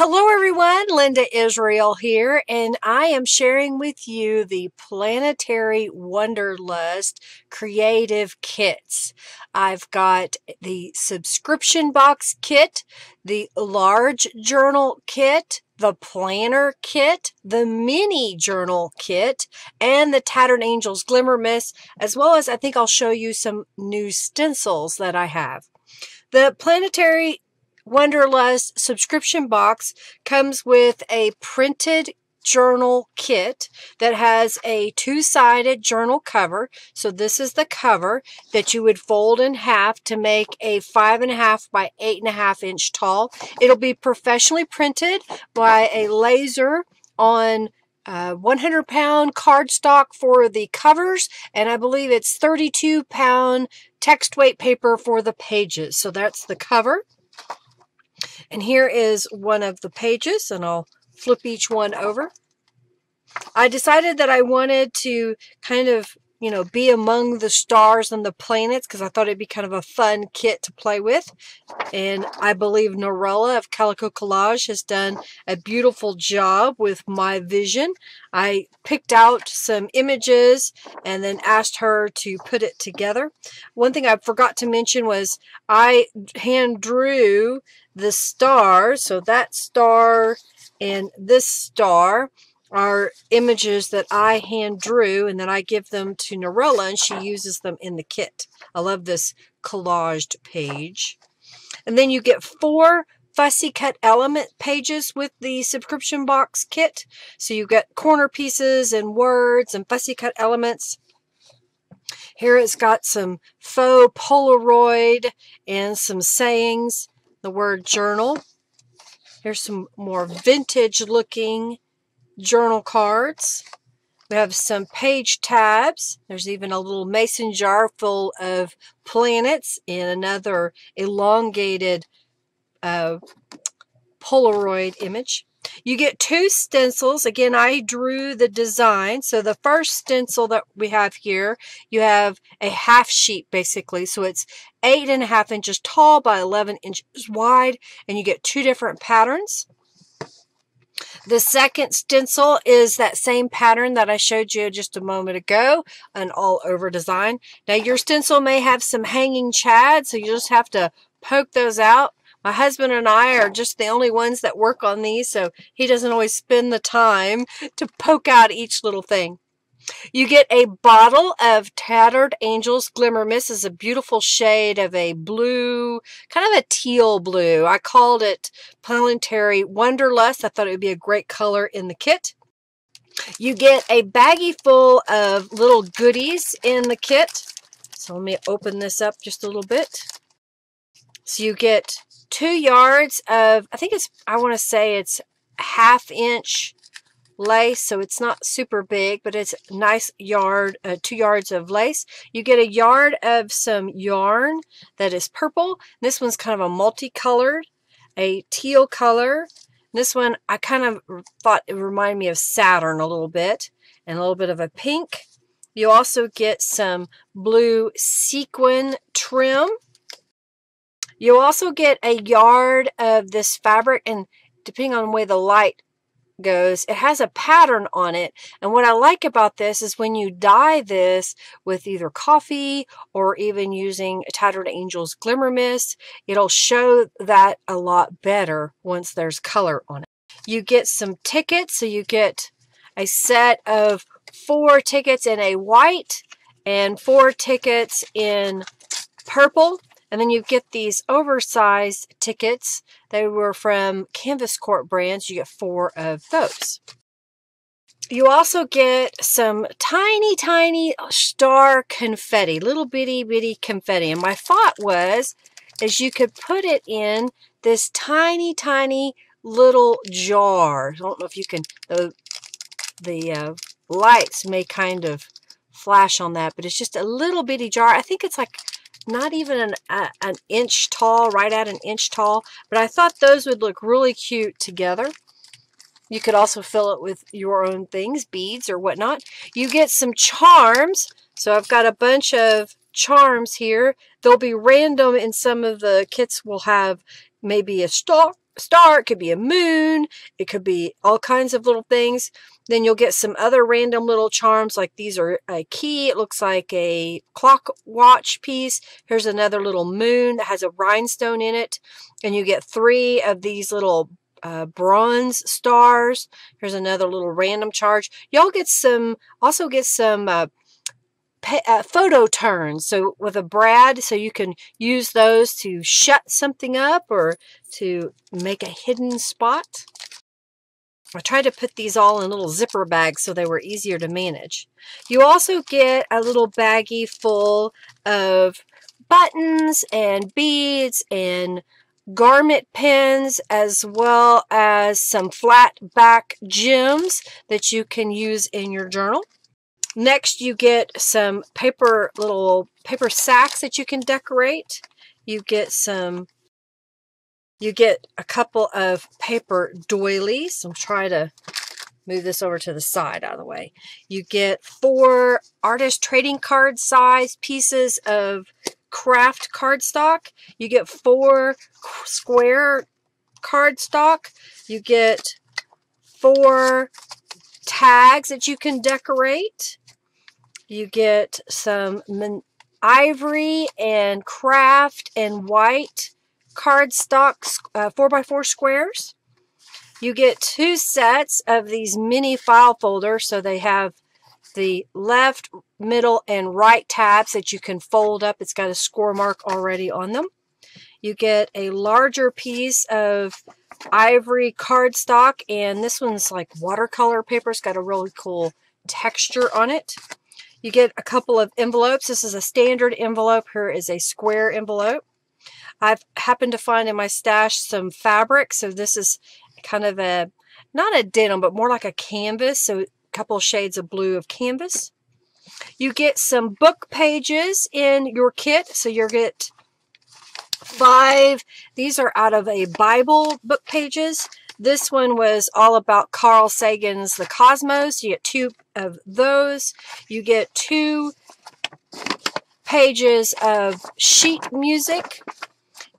Hello everyone, Linda Israel here, and I am sharing with you the Planetary Wanderlust creative kits. I've got the subscription box kit, the large journal kit, the planner kit, the mini journal kit, and the Tattered Angels Glimmer Mist, as well as I think I'll show you some new stencils that I have. The Planetary Wanderlust subscription box comes with a printed journal kit that has a two-sided journal cover. So this is the cover that you would fold in half to make a 5.5 by 8.5 inch tall. It'll be professionally printed by a laser on 100-pound cardstock for the covers, and I believe it's 32-pound text weight paper for the pages. So that's the cover. And here is one of the pages, and I'll flip each one over. I decided that I wanted to kind of, you know, be among the stars and the planets because I thought it'd be kind of a fun kit to play with. And I believe Norella of Calico Collage has done a beautiful job with my vision. I picked out some images and then asked her to put it together. One thing I forgot to mention was I hand drew the stars, so that star and this star are images that I hand drew, and then I give them to Norella and she uses them in the kit. I love this collaged page. And then you get 4 fussy cut element pages with the subscription box kit. So you get corner pieces and words and fussy cut elements. Here it's got some faux Polaroid and some sayings, the word journal. Here's some more vintage looking journal cards. We have some page tabs. There's even a little mason jar full of planets and another elongated Polaroid image. You get 2 stencils. Again, I drew the design. So the first stencil that we have here, you have a half sheet basically. So it's 8.5 inches tall by 11 inches wide, and you get 2 different patterns. The second stencil is that same pattern that I showed you just a moment ago, an all-over design. Now, your stencil may have some hanging chads, so you just have to poke those out. My husband and I are just the only ones that work on these, so he doesn't always spend the time to poke out each little thing. You get a bottle of Tattered Angels Glimmer Mist. Is a beautiful shade of a blue, kind of a teal blue. I called it Planetary Wanderlust. I thought it would be a great color in the kit. You get a baggie full of little goodies in the kit. So let me open this up just a little bit. So you get 2 yards of, I think it's, I want to say it's ½ inch lace, so it's not super big, but it's a nice yard, 2 yards of lace. You get a yard of some yarn that is purple. This one's kind of a multicolored, a teal color. This one I kind of thought it reminded me of Saturn a little bit, and a little bit of a pink. You also get some blue sequin trim. You also get a yard of this fabric, and depending on the way the light goes, it has a pattern on it. And what I like about this is when you dye this with either coffee or even using Tattered Angels Glimmer Mist, it'll show that a lot better once there's color on it. You get some tickets, so you get a set of 4 tickets in a white and 4 tickets in purple. And then you get these oversized tickets. They were from CanvasCorp Brands. You get 4 of those. You also get some tiny, tiny star confetti, little bitty, bitty confetti. And my thought was, is you could put it in this tiny, tiny little jar. I don't know if you can, the lights may kind of flash on that, but it's just a little bitty jar. I think it's like, not even an inch tall, right at an inch tall, but I thought those would look really cute together. You could also fill it with your own things, beads or whatnot. You get some charms. So I've got a bunch of charms here. They'll be random in some of the kits. We'll have maybe a star, star, it could be a moon, it could be all kinds of little things. Then you'll get some other random little charms, like these are a key, it looks like a clock watch piece. Here's another little moon that has a rhinestone in it, and you get three of these little bronze stars. Here's another little random charge. Y'all get some, also get some photo turns, so with a brad, so you can use those to shut something up or to make a hidden spot. I tried to put these all in little zipper bags so they were easier to manage. You also get a little baggie full of buttons and beads and garment pins, as well as some flat back gems that you can use in your journal. Next, you get some paper, little paper sacks that you can decorate. You get some, you get a couple of paper doilies. I'll try to move this over to the side out of the way. You get 4 artist trading card size pieces of craft cardstock. You get 4 square cardstock. You get 4 tags that you can decorate. You get some ivory and craft and white cardstock 4x4 squares. You get 2 sets of these mini file folders, so they have the left, middle, and right tabs that you can fold up. It's got a score mark already on them. You get a larger piece of ivory cardstock, and this one's like watercolor paper. It's got a really cool texture on it. You get a couple of envelopes. This is a standard envelope. Here is a square envelope. I've happened to find in my stash some fabric, so this is kind of a, not a denim, but more like a canvas, so a couple shades of blue of canvas. You get some book pages in your kit, so you'll get 5. These are out of a Bible book pages. This one was all about Carl Sagan's The Cosmos. You get 2 of those. You get 2 pages of sheet music,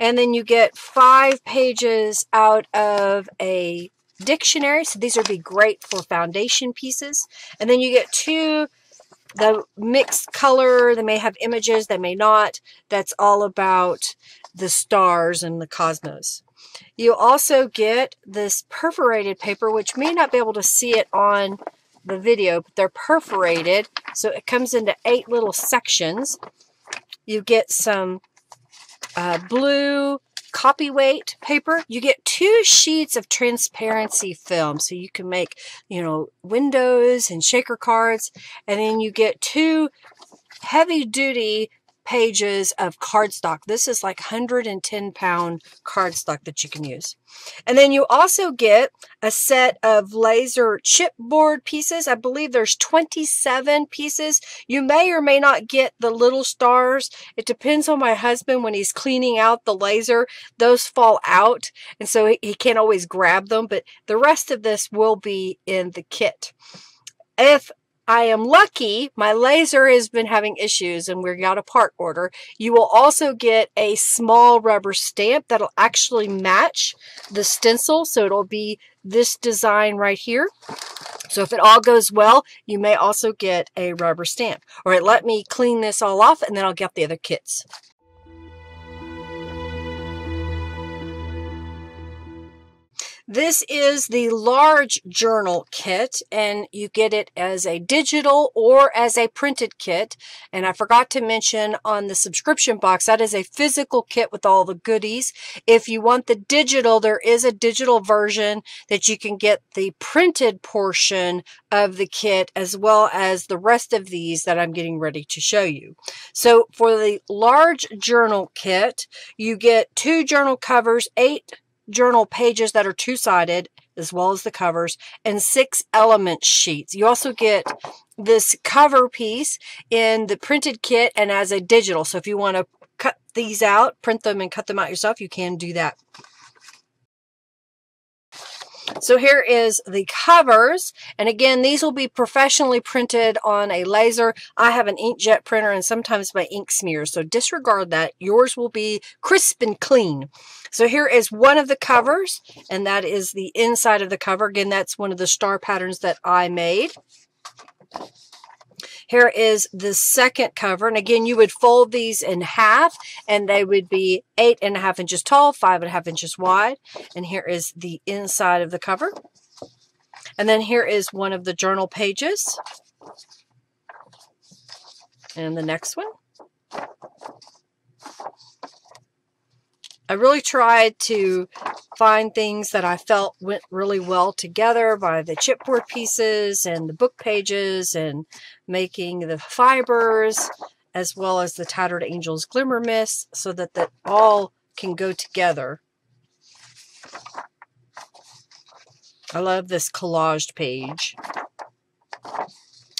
and then you get 5 pages out of a dictionary. So these would be great for foundation pieces. And then you get 2, the mixed color, they may have images, they may not. That's all about the stars and the cosmos. You also get this perforated paper, which may not be able to see it on the video, but they're perforated, so it comes into 8 little sections. You get some blue copyweight paper. You get 2 sheets of transparency film, so you can make, you know, windows and shaker cards. And then you get 2 heavy duty pages of cardstock. This is like 110-pound cardstock that you can use. And then you also get a set of laser chipboard pieces. I believe there's 27 pieces. You may or may not get the little stars. It depends on my husband when he's cleaning out the laser. Those fall out, and so he can't always grab them, but the rest of this will be in the kit. If I am lucky, my laser has been having issues and we've got a part order. You will also get a small rubber stamp that'll actually match the stencil. So it'll be this design right here. So if it all goes well, you may also get a rubber stamp. All right, let me clean this all off and then I'll get the other kits. This is the large journal kit, and you get it as a digital or as a printed kit. And I forgot to mention on the subscription box, that is a physical kit with all the goodies. If you want the digital, there is a digital version that you can get the printed portion of the kit, as well as the rest of these that I'm getting ready to show you. So for the large journal kit, you get 2 journal covers, 8 journal pages that are two-sided, as well as the covers, and 6 element sheets. You also get this cover piece in the printed kit and as a digital. So if you want to cut these out, print them and cut them out yourself, you can do that. So here is the covers. And again, these will be professionally printed on a laser. I have an inkjet printer and sometimes my ink smears, so disregard that. Yours will be crisp and clean. So here is one of the covers, and that is the inside of the cover. Again, that's one of the star patterns that I made. Here is the second cover, and again, you would fold these in half, and they would be 8.5 inches tall, 5.5 inches wide, and here is the inside of the cover. And then here is one of the journal pages, and the next one. I really tried to find things that I felt went really well together by the chipboard pieces and the book pages and making the fibers, as well as the Tattered Angels Glimmer Mist, so that that all can go together. I love this collaged page.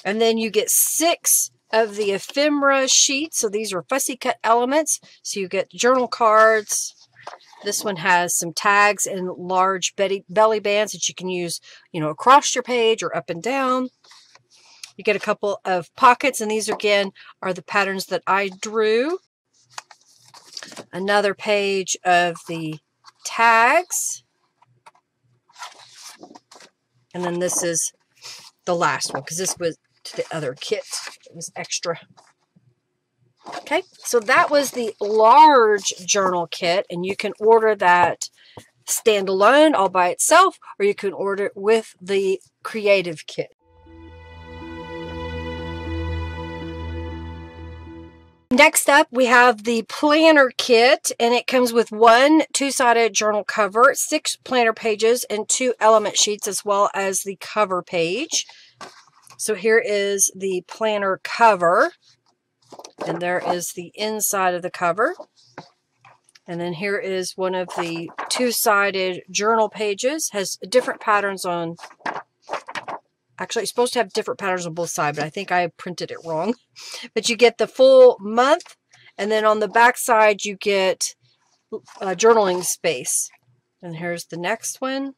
And then you get 6 of the ephemera sheets. So these are fussy cut elements. So you get journal cards. This one has some tags and large belly bands that you can use, you know, across your page or up and down. You get a couple of pockets, and these again are the patterns that I drew. Another page of the tags. And then this is the last one, because this was to the other kit. It was extra. Okay, so that was the large journal kit, and you can order that standalone all by itself, or you can order it with the creative kit. Next up, we have the planner kit, and it comes with one two-sided journal cover, 6 planner pages, and 2 element sheets, as well as the cover page. So here is the planner cover, and there is the inside of the cover. And then here is one of the two-sided journal pages. Has different patterns on, actually it's supposed to have different patterns on both sides, but I think I printed it wrong. But you get the full month, and then on the back side you get journaling space. And here's the next one.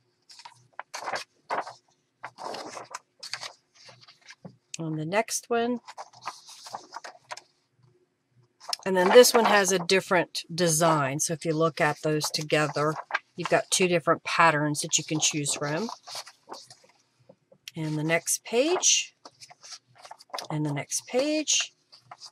On the next one. And then this one has a different design. So if you look at those together, you've got 2 different patterns that you can choose from. And the next page. And the next page.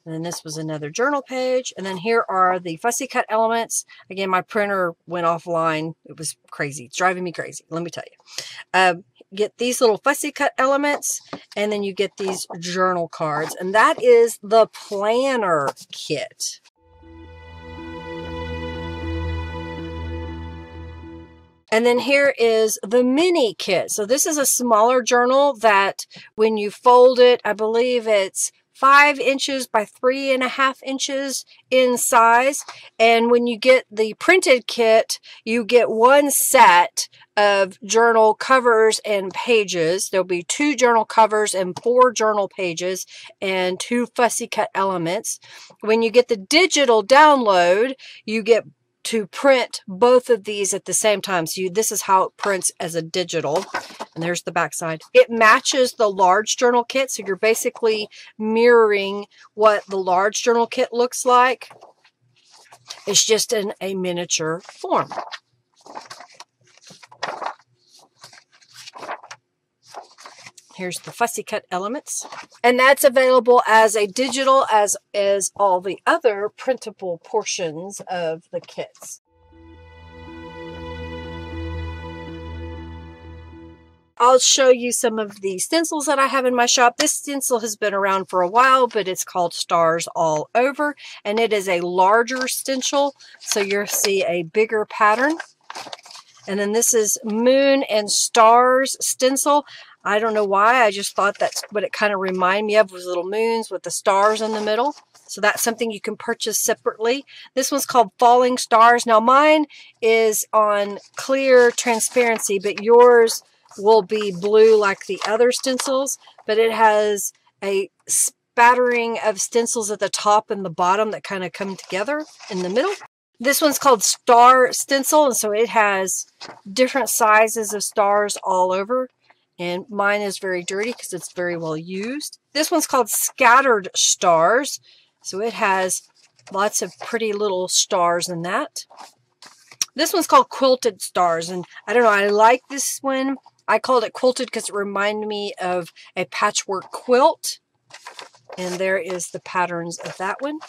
And then this was another journal page. And then here are the fussy cut elements. Again, my printer went offline. It was crazy. It's driving me crazy, let me tell you. Get these little fussy cut elements, and then you get these journal cards, and that is the planner kit. And then here is the mini kit. So this is a smaller journal that when you fold it, I believe it's 5 inches by 3.5 inches in size. And when you get the printed kit, you get one set of journal covers and pages. There'll be 2 journal covers and 4 journal pages and 2 fussy cut elements. When you get the digital download, you get to print both of these at the same time. So this is how it prints as a digital. And there's the back side. It matches the large journal kit, so you're basically mirroring what the large journal kit looks like. It's just in a miniature form. Here's the fussy cut elements. And that's available as a digital, as is all the other printable portions of the kits. I'll show you some of the stencils that I have in my shop. This stencil has been around for a while, but it's called Stars All Over, and it is a larger stencil, so you'll see a bigger pattern. And then this is Moon and Stars stencil. I don't know why, I just thought that's what it kind of reminded me of, was little moons with the stars in the middle. So that's something you can purchase separately. This one's called Falling Stars. Now mine is on clear transparency, but yours will be blue like the other stencils. But it has a spattering of stencils at the top and the bottom that kind of come together in the middle. This one's called Star Stencil, and so it has different sizes of stars all over. And mine is very dirty because it's very well used. This one's called Scattered Stars, so it has lots of pretty little stars in that. This one's called Quilted Stars, and I don't know, I like this one. I called it Quilted because it reminded me of a patchwork quilt. And there is the patterns of that one.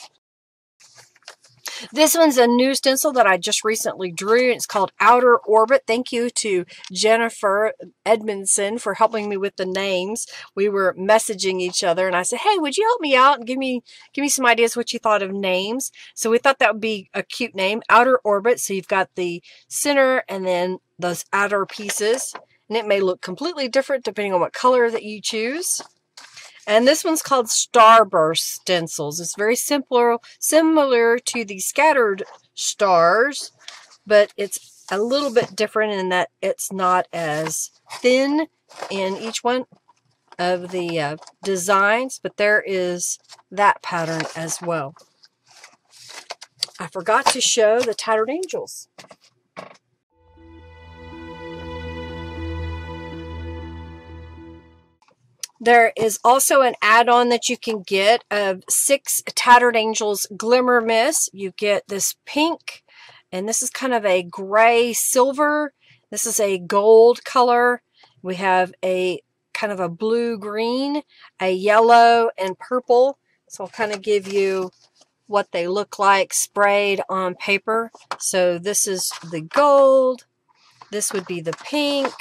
This one's a new stencil that I just recently drew, and it's called Outer Orbit. Thank you to Jennifer Edmondson for helping me with the names. We were messaging each other, and I said, hey, would you help me out and give me some ideas what you thought of names? So we thought that would be a cute name, Outer Orbit. So you've got the center and then those outer pieces, and it may look completely different depending on what color that you choose. And this one's called Starburst Stencils. It's very similar to the Scattered Stars, but it's a little bit different in that it's not as thin in each one of the designs, but there is that pattern as well. I forgot to show the Tattered Angels. There is also an add-on that you can get of 6 Tattered Angels Glimmer Mist. You get this pink, and this is kind of a gray silver. This is a gold color. We have a kind of a blue-green, a yellow, and purple. So I'll kind of give you what they look like sprayed on paper. So this is the gold. This would be the pink.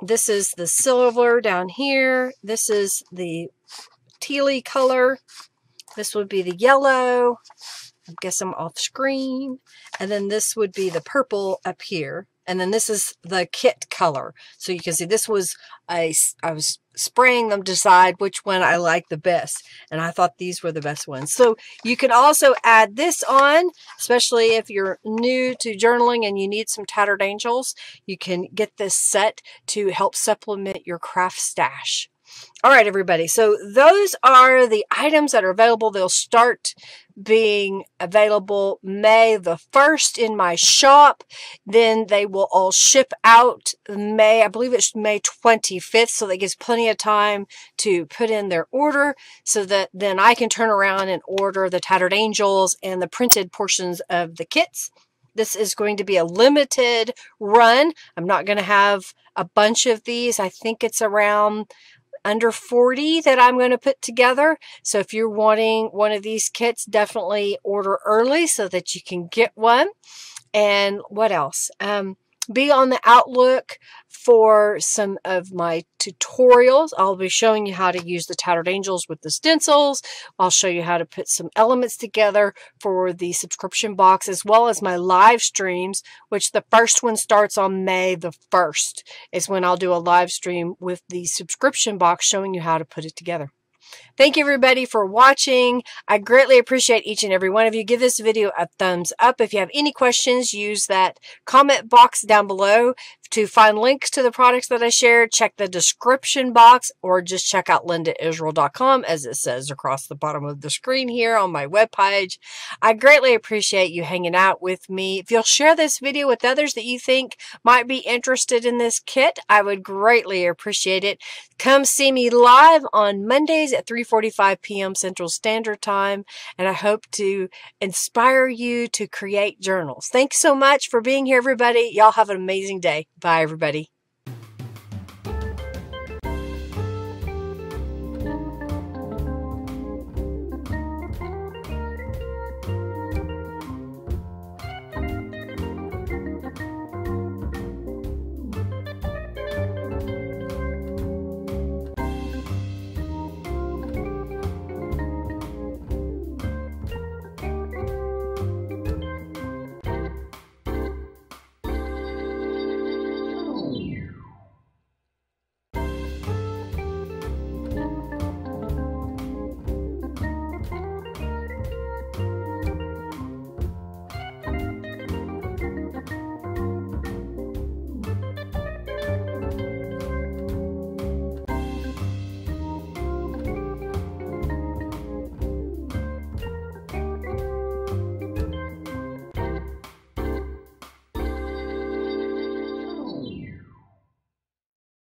This is the silver down here. This is the tealy color. This would be the yellow. I guess I'm off screen. And then this would be the purple up here. And then this is the kit color. So you can see this was, I was spraying them to decide which one I liked the best. And I thought these were the best ones. So you can also add this on, especially if you're new to journaling and you need some Tattered Angels. You can get this set to help supplement your craft stash. All right, everybody. So those are the items that are available. They'll start being available May the 1st in my shop. Then they will all ship out May, I believe it's May 25th. So that gives plenty of time to put in their order so that then I can turn around and order the Tattered Angels and the printed portions of the kits. This is going to be a limited run. I'm not going to have a bunch of these. I think it's around under 40 that I'm going to put together. So if you're wanting one of these kits, definitely order early so that you can get one. And what else? Be on the outlook for some of my tutorials. I'll be showing you how to use the Tattered Angels with the stencils. I'll show you how to put some elements together for the subscription box, as well as my live streams, which the first one starts on May the 1st, is when I'll do a live stream with the subscription box showing you how to put it together. Thank you, everybody, for watching. I greatly appreciate each and every one of you. Give this video a thumbs up. If you have any questions, use that comment box down below to find links to the products that I shared. Check the description box, or just check out lindaisrael.com, as it says across the bottom of the screen here on my webpage. I greatly appreciate you hanging out with me. If you'll share this video with others that you think might be interested in this kit, I would greatly appreciate it. Come see me live on Mondays at 3:45 p.m. Central Standard Time, and I hope to inspire you to create journals. Thanks so much for being here, everybody. Y'all have an amazing day. Bye, everybody.